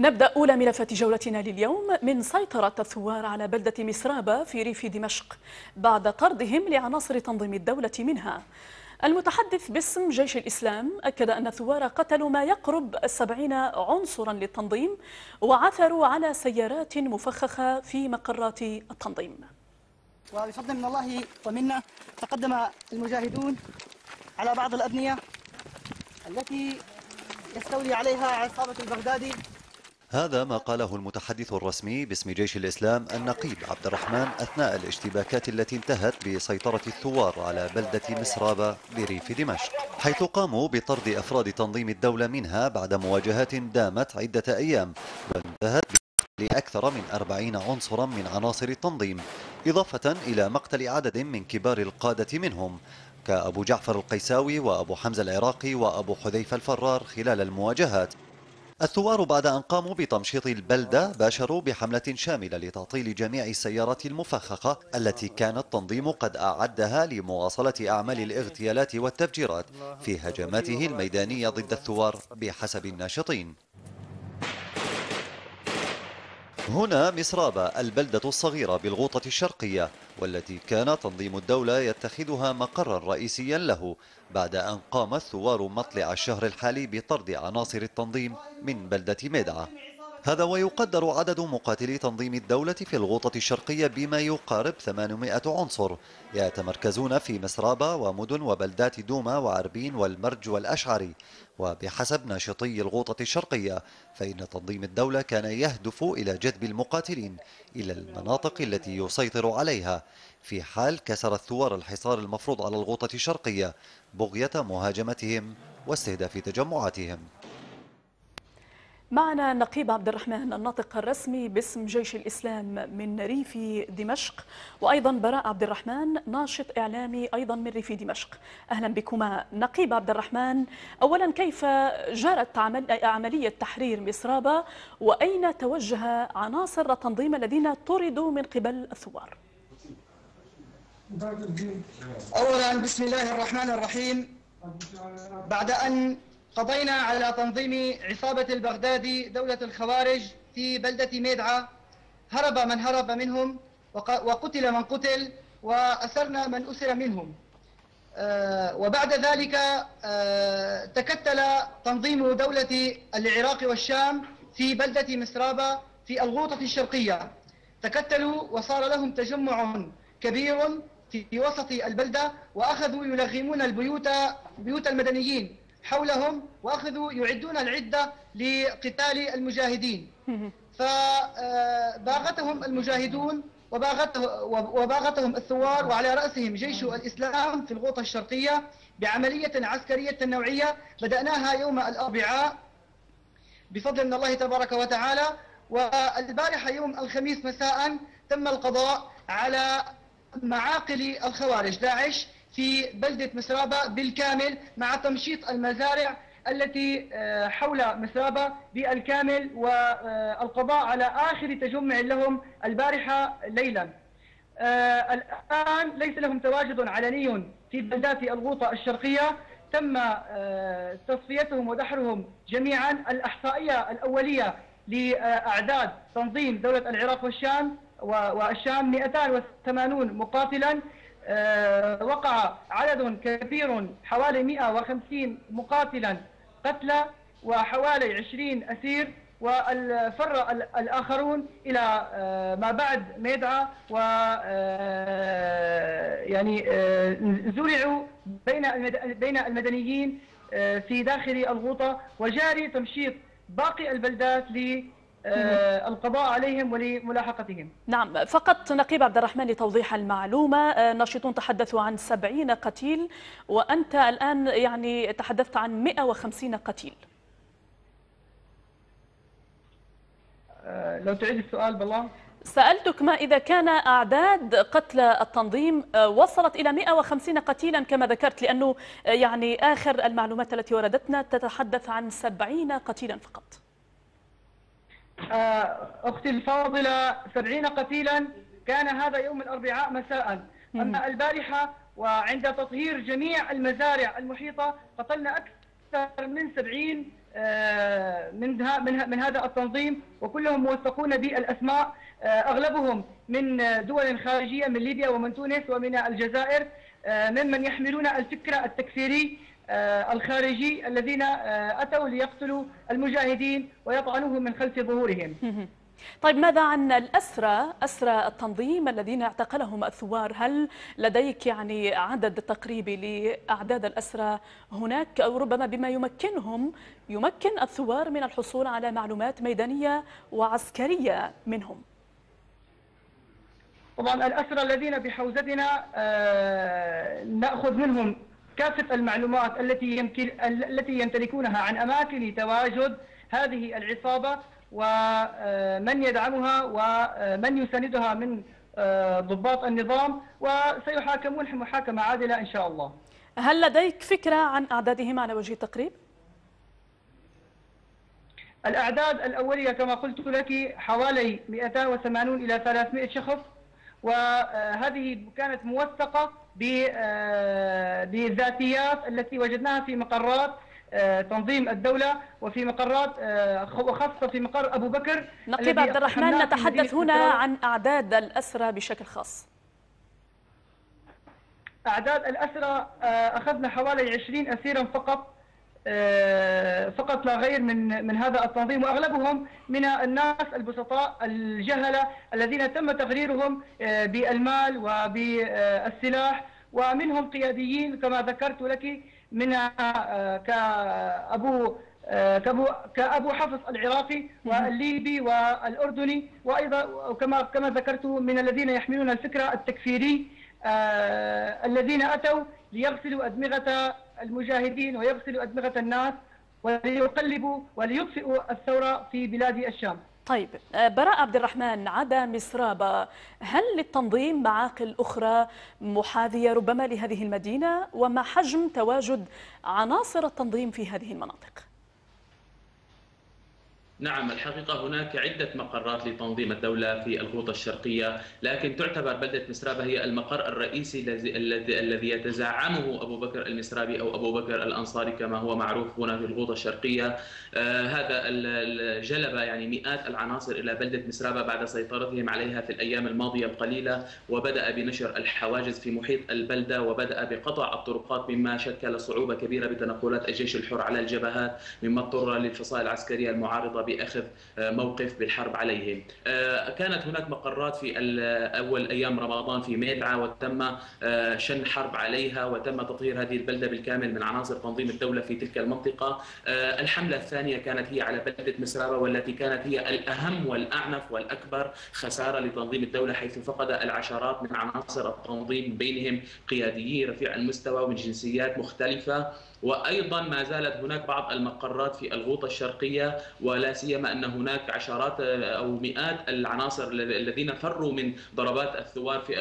نبدأ أولى ملفات جولتنا لليوم من سيطرة الثوار على بلدة مسرابا في ريف دمشق بعد طردهم لعناصر تنظيم الدولة منها. المتحدث باسم جيش الإسلام أكد أن الثوار قتلوا ما يقرب 70 عنصرا للتنظيم وعثروا على سيارات مفخخة في مقرات التنظيم. وبفضل من الله ومنا تقدم المجاهدون على بعض الأبنية التي يستولي عليها عصابة البغدادي. هذا ما قاله المتحدث الرسمي باسم جيش الإسلام النقيب عبد الرحمن أثناء الاشتباكات التي انتهت بسيطرة الثوار على بلدة مسرابا بريف دمشق، حيث قاموا بطرد أفراد تنظيم الدولة منها بعد مواجهات دامت عدة أيام وانتهت بقتل أكثر من 40 عنصرا من عناصر التنظيم، إضافة إلى مقتل عدد من كبار القادة منهم كأبو جعفر القيساوي وأبو حمزة العراقي وأبو حذيفة الفرار خلال المواجهات. الثوار بعد أن قاموا بتمشيط البلدة باشروا بحملة شاملة لتعطيل جميع السيارات المفخخة التي كان التنظيم قد أعدها لمواصلة أعمال الاغتيالات والتفجيرات في هجماته الميدانية ضد الثوار بحسب الناشطين. هنا مسرابا البلدة الصغيرة بالغوطة الشرقية والتي كان تنظيم الدولة يتخذها مقرا رئيسيا له بعد أن قام الثوار مطلع الشهر الحالي بطرد عناصر التنظيم من بلدة ميدعا. هذا ويقدر عدد مقاتلي تنظيم الدولة في الغوطة الشرقية بما يقارب 800 عنصر يتمركزون في مسرابا ومدن وبلدات دوما وعربين والمرج والأشعري. وبحسب ناشطي الغوطة الشرقية فإن تنظيم الدولة كان يهدف إلى جذب المقاتلين إلى المناطق التي يسيطر عليها في حال كسر الثوار الحصار المفروض على الغوطة الشرقية بغية مهاجمتهم واستهداف تجمعاتهم. معنا نقيب عبد الرحمن الناطق الرسمي باسم جيش الإسلام من ريف دمشق، وأيضا براء عبد الرحمن ناشط إعلامي أيضا من ريف دمشق. أهلا بكما. نقيب عبد الرحمن، أولا كيف جرت عملية تحرير مسرابا وأين توجه عناصر التنظيم الذين طردوا من قبل الثوار؟ أولا بسم الله الرحمن الرحيم، بعد أن قضينا على تنظيم عصابة البغدادي دولة الخوارج في بلدة ميدعا، هرب من هرب منهم وقتل من قتل وأسرنا من أسر منهم. وبعد ذلك تكتل تنظيم دولة العراق والشام في بلدة مسرابا في الغوطة الشرقية، تكتلوا وصار لهم تجمع كبير في وسط البلدة وأخذوا يلغمون بيوت المدنيين حولهم واخذوا يعدون العده لقتال المجاهدين. فباغتهم المجاهدون وباغتهم الثوار وعلى راسهم جيش الاسلام في الغوطه الشرقيه بعمليه عسكريه نوعيه بداناها يوم الاربعاء بفضل من الله تبارك وتعالى، والبارحه يوم الخميس مساء تم القضاء على معاقل الخوارج داعش في بلدة مسرابا بالكامل مع تمشيط المزارع التي حول مسرابا بالكامل والقضاء على آخر تجمع لهم البارحة ليلا. الآن ليس لهم تواجد علني في بلدات الغوطة الشرقية، تم تصفيتهم ودحرهم جميعا. الأحصائية الأولية لأعداد تنظيم دولة العراق والشام 280 مقاتلا، وقع عدد كبير حوالي 150 مقاتلا قتلى وحوالي 20 أسير، وفر الآخرون إلى ما بعد ميدعا و يعني زرعوا بين المدنيين في داخل الغوطة، وجاري تمشيط باقي البلدات القضاء عليهم ولملاحقتهم. نعم، فقط نقيب عبد الرحمن لتوضيح المعلومة، ناشطون تحدثوا عن 70 قتيل وأنت الآن يعني تحدثت عن 150 قتيل. لو تعيد السؤال بالله. سألتك ما إذا كان أعداد قتل التنظيم وصلت إلى 150 قتيلا كما ذكرت، لأنه يعني آخر المعلومات التي وردتنا تتحدث عن 70 قتيلا فقط. أختي الفاضلة 70 قتيلا كان هذا يوم الأربعاء مساء، أما البارحة وعند تطهير جميع المزارع المحيطة قتلنا أكثر من 70 من هذا التنظيم، وكلهم موثقون بالاسماء، اغلبهم من دول خارجيه، من ليبيا ومن تونس ومن الجزائر، ممن يحملون الفكر التكفيري الخارجي الذين اتوا ليقتلوا المجاهدين ويطعنوهم من خلف ظهورهم. طيب ماذا عن الأسرى، أسرى التنظيم الذين اعتقلهم الثوار؟ هل لديك يعني عدد تقريبي لأعداد الأسرى هناك، أو ربما بما يمكن الثوار من الحصول على معلومات ميدانية وعسكرية منهم؟ طبعا الأسرى الذين بحوزتنا نأخذ منهم كافة المعلومات التي يمتلكونها عن أماكن تواجد هذه العصابة ومن يدعمها ومن يساندها من ضباط النظام، وسيحاكمون محاكمة عادلة إن شاء الله. هل لديك فكرة عن أعدادهم على وجه التقريب؟ الأعداد الأولية كما قلت لك حوالي 280 إلى 300 شخص، وهذه كانت موثقة بالذاتيات التي وجدناها في مقرات تنظيم الدولة وفي مقرات، وخاصة في مقر أبو بكر. نقيب عبد الرحمن، نتحدث هنا عن أعداد الأسرى بشكل خاص. أعداد الأسرى أخذنا حوالي 20 أسيرا فقط لا غير من هذا التنظيم، وأغلبهم من الناس البسطاء الجهلة الذين تم تغريرهم بالمال وبالسلاح، ومنهم قياديين كما ذكرت لك، من كأبو حفص العراقي والليبي والأردني، وأيضا كما ذكرت من الذين يحملون الفكر التكفيري الذين أتوا ليغسلوا أدمغة المجاهدين ويغسلوا أدمغة الناس وليقلبوا وليطفئوا الثورة في بلاد الشام. طيب براء عبد الرحمن، عدا مسرابا هل للتنظيم معاقل أخرى محاذية ربما لهذه المدينة، وما حجم تواجد عناصر التنظيم في هذه المناطق؟ نعم، الحقيقة هناك عدة مقرات لتنظيم الدولة في الغوطة الشرقية، لكن تعتبر بلدة مسرابة هي المقر الرئيسي الذي يتزعمه أبو بكر المسرابي أو أبو بكر الأنصاري كما هو معروف هنا في الغوطة الشرقية. هذا جلب يعني مئات العناصر إلى بلدة مسرابة بعد سيطرتهم عليها في الأيام الماضية القليلة، وبدأ بنشر الحواجز في محيط البلدة، وبدأ بقطع الطرقات مما شكل صعوبة كبيرة بتنقلات الجيش الحر على الجبهات، مما اضطر للفصائل العسكرية المعارضة بأخذ موقف بالحرب عليهم. كانت هناك مقرات في أول أيام رمضان في ميدعا، وتم شن حرب عليها، وتم تطهير هذه البلدة بالكامل من عناصر تنظيم الدولة في تلك المنطقة. الحملة الثانية كانت هي على بلدة مسرابة، والتي كانت هي الأهم والأعنف والأكبر خسارة لتنظيم الدولة، حيث فقد العشرات من عناصر التنظيم، بينهم قياديين رفيع المستوى ومن جنسيات مختلفة. وأيضا ما زالت هناك بعض المقرات في الغوطة الشرقية، ولا سيما أن هناك عشرات أو مئات العناصر الذين فروا من ضربات الثوار في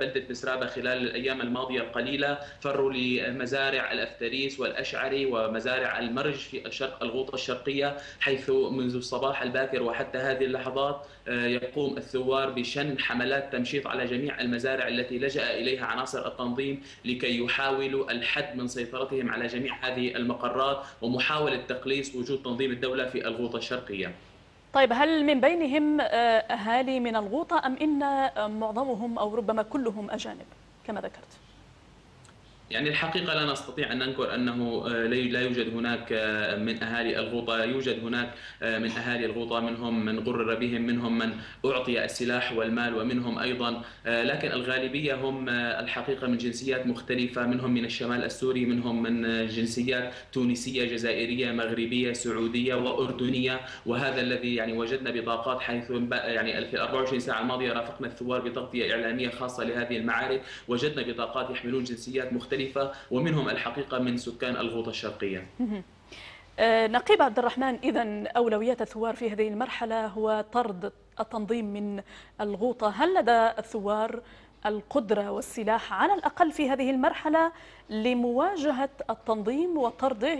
بلدة مسرابة خلال الأيام الماضية القليلة، فروا لمزارع الأفتريس والأشعري ومزارع المرج في شرق الغوطة الشرقية، حيث منذ الصباح الباكر وحتى هذه اللحظات يقوم الثوار بشن حملات تمشيط على جميع المزارع التي لجأ إليها عناصر التنظيم لكي يحاولوا الحد من سيطرتهم على جميع هذه المقرات ومحاولة تقليص وجود تنظيم الدولة في الغوطة الشرقية. طيب هل من بينهم أهالي من الغوطة أم إن معظمهم أو ربما كلهم أجانب كما ذكرت؟ يعني الحقيقة لا نستطيع أن ننكر أنه لا يوجد هناك من أهالي الغوطة، يوجد هناك من أهالي الغوطة، منهم من غرر بهم، منهم من أعطي السلاح والمال، ومنهم أيضا، لكن الغالبية هم الحقيقة من جنسيات مختلفة، منهم من الشمال السوري، منهم من جنسيات تونسية جزائرية مغربية سعودية وأردنية. وهذا الذي يعني وجدنا بطاقات، حيث يعني في 24 ساعة الماضية رافقنا الثوار بتغطية إعلامية خاصة لهذه المعارك، وجدنا بطاقات يحملون جنسيات مختلفة ومنهم الحقيقة من سكان الغوطة الشرقية. نقيب عبد الرحمن، إذن أولويات الثوار في هذه المرحلة هو طرد التنظيم من الغوطة. هل لدى الثوار القدرة والسلاح على الأقل في هذه المرحلة لمواجهة التنظيم وطرده،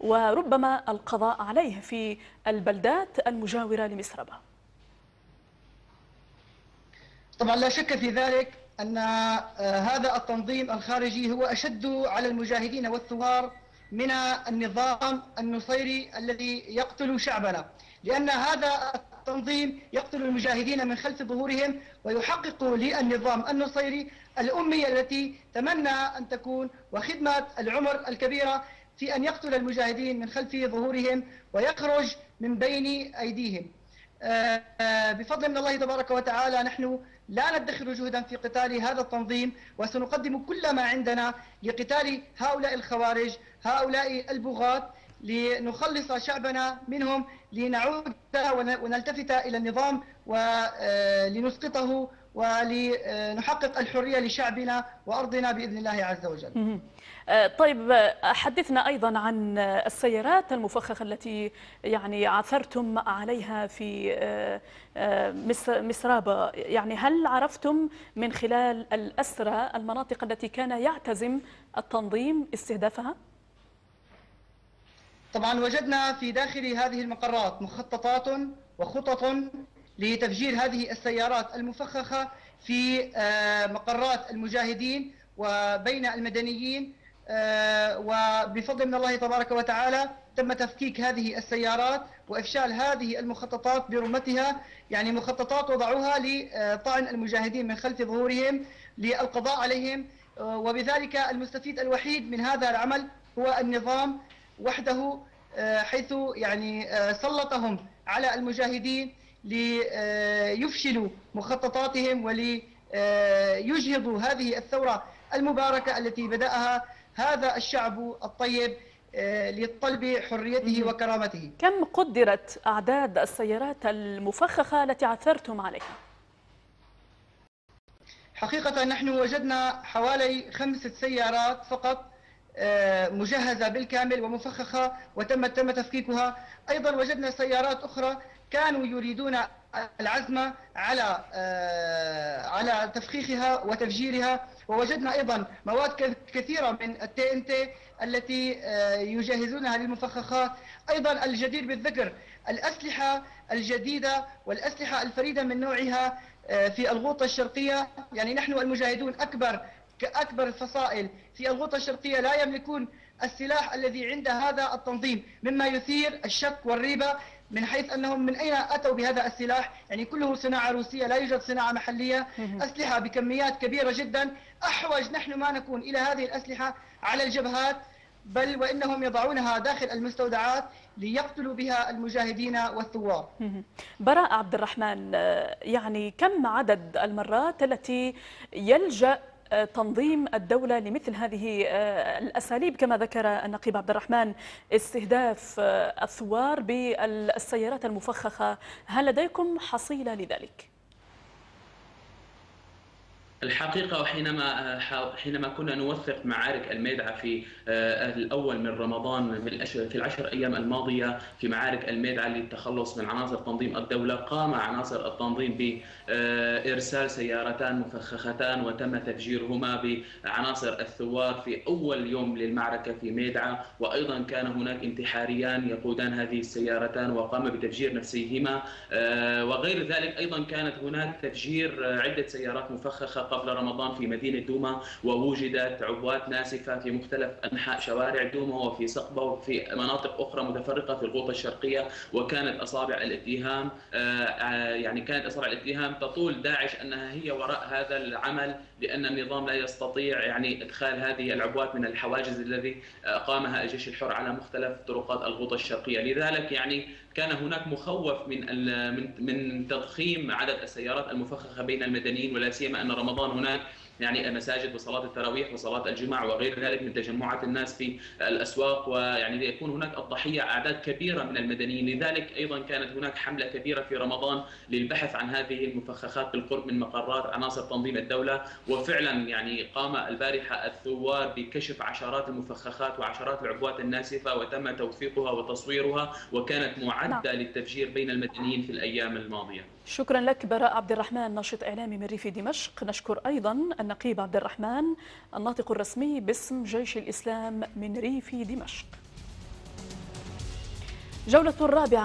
وربما القضاء عليه في البلدات المجاورة لمسربة؟ طبعا لا شك في ذلك أن هذا التنظيم الخارجي هو أشد على المجاهدين والثوار من النظام النصيري الذي يقتل شعبنا، لأن هذا التنظيم يقتل المجاهدين من خلف ظهورهم ويحقق للنظام النصيري الأمية التي تمنى أن تكون وخدمة العمر الكبيرة في أن يقتل المجاهدين من خلف ظهورهم ويخرج من بين أيديهم. بفضل من الله تبارك وتعالى نحن لا ندخر جهدا في قتال هذا التنظيم، وسنقدم كل ما عندنا لقتال هؤلاء الخوارج، هؤلاء البغاة، لنخلص شعبنا منهم، لنعود ونلتفت إلى النظام ولنسقطه ولنحقق الحرية لشعبنا وأرضنا بإذن الله عز وجل. طيب، حدثنا أيضا عن السيارات المفخخة التي يعني عثرتم عليها في مسرابا، يعني هل عرفتم من خلال الأسرى المناطق التي كان يعتزم التنظيم استهدافها؟ طبعا وجدنا في داخل هذه المقرات مخططات وخطط لتفجير هذه السيارات المفخخة في مقرات المجاهدين وبين المدنيين، وبفضل من الله تبارك وتعالى تم تفكيك هذه السيارات وإفشال هذه المخططات برمتها، يعني مخططات وضعوها لطعن المجاهدين من خلف ظهورهم للقضاء عليهم، وبذلك المستفيد الوحيد من هذا العمل هو النظام وحده، حيث يعني سلطهم على المجاهدين ليفشلوا مخططاتهم وليجهضوا هذه الثورة المباركة التي بدأها هذا الشعب الطيب لطلب حريته وكرامته. كم قدرت أعداد السيارات المفخخة التي عثرتم عليها؟ حقيقة نحن وجدنا حوالي 5 سيارات فقط مجهزة بالكامل ومفخخة وتم تفكيكها. أيضا وجدنا سيارات أخرى كانوا يريدون العزم على تفخيخها وتفجيرها، ووجدنا أيضا مواد كثيرة من TNT التي يجهزونها للمفخخات. أيضا الجدير بالذكر الأسلحة الجديدة والأسلحة الفريدة من نوعها في الغوطة الشرقية، يعني نحن المجاهدون أكبر الفصائل في الغوطة الشرقية لا يملكون السلاح الذي عند هذا التنظيم، مما يثير الشك والريبة من حيث أنهم من أين أتوا بهذا السلاح، يعني كله صناعة روسية، لا يوجد صناعة محلية، أسلحة بكميات كبيرة جدا. أحوج نحن ما نكون إلى هذه الأسلحة على الجبهات، بل وإنهم يضعونها داخل المستودعات ليقتلوا بها المجاهدين والثوار. براء عبد الرحمن، يعني كم عدد المرات التي يلجأ تنظيم الدولة لمثل هذه الأساليب كما ذكر النقيب عبد الرحمن، استهداف الثوار بالسيارات المفخخة؟ هل لديكم حصيلة لذلك؟ الحقيقة حينما كنا نوثق معارك الميدعا في الأول من رمضان في ال10 أيام الماضية، في معارك الميدعا للتخلص من عناصر تنظيم الدولة، قام عناصر التنظيم بإرسال سيارتان مفخختان وتم تفجيرهما بعناصر الثوار في أول يوم للمعركة في ميدعا، وأيضا كان هناك انتحاريان يقودان هذه السيارتان وقام بتفجير نفسيهما، وغير ذلك أيضا كانت هناك تفجير عدة سيارات مفخخة قبل رمضان في مدينة دوما، ووجدت عبوات ناسفة في مختلف أنحاء شوارع دوما وفي صقبة وفي مناطق أخرى متفرقة في الغوطة الشرقية، وكانت أصابع الاتهام تطول داعش أنها هي وراء هذا العمل، لأن النظام لا يستطيع يعني إدخال هذه العبوات من الحواجز الذي قامها الجيش الحر على مختلف طرقات الغوطة الشرقية. لذلك يعني كان هناك مخوف من تضخيم عدد السيارات المفخخة بين المدنيين، ولا سيما أن رمضان هناك يعني المساجد وصلاة التراويح وصلاة الجماع وغير ذلك من تجمعات الناس في الأسواق، ويعني ليكون هناك الضحية أعداد كبيرة من المدنيين. لذلك أيضا كانت هناك حملة كبيرة في رمضان للبحث عن هذه المفخخات بالقرب من مقرات عناصر تنظيم الدولة، وفعلا يعني قام البارحة الثوار بكشف عشرات المفخخات وعشرات العبوات الناسفة وتم توثيقها وتصويرها، وكانت معدة للتفجير بين المدنيين في الأيام الماضية. شكرا لك براء عبد الرحمن، ناشط إعلامي من ريف دمشق. نشكر أيضا النقيب عبد الرحمن، الناطق الرسمي باسم جيش الإسلام من ريف دمشق. جولة الرابعة.